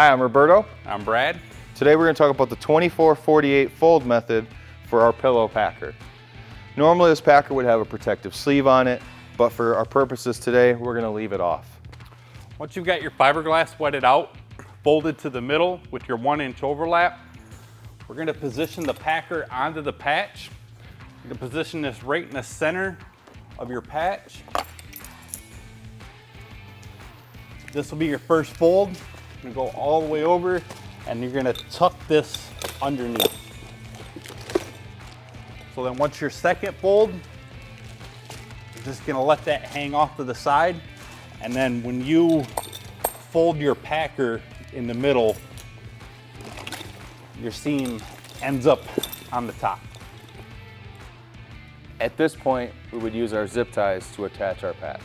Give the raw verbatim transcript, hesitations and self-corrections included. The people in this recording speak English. Hi, I'm Roberto. I'm Brad. Today we're going to talk about the twenty-four forty-eight fold method for our pillow packer. Normally this packer would have a protective sleeve on it, but for our purposes today we're going to leave it off. Once you've got your fiberglass wetted out, folded to the middle with your one inch overlap, we're going to position the packer onto the patch. You're going to position this right in the center of your patch. This will be your first fold. You're going to go all the way over and you're going to tuck this underneath. So then once your second fold, you're just going to let that hang off to the side. And then when you fold your packer in the middle, your seam ends up on the top. At this point, we would use our zip ties to attach our patch.